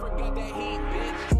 forgot that he bitch.